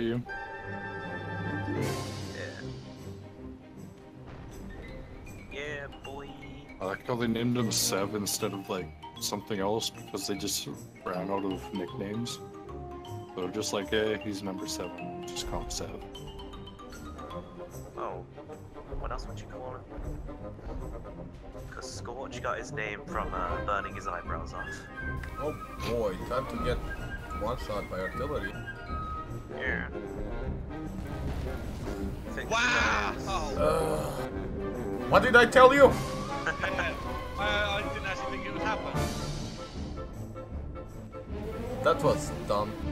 for you. Yeah. Yeah, boy. I like how they named him Sev instead of like something else because they just ran out of nicknames. So just like, hey, he's number 7. Just call him Sev. Oh, what else would you call him? Because Scorch got his name from burning his eyebrows off. Oh boy, time to get one-shot by artillery. Yeah. Wow! Oh. What did I tell you? I didn't actually think it would happen. That was dumb.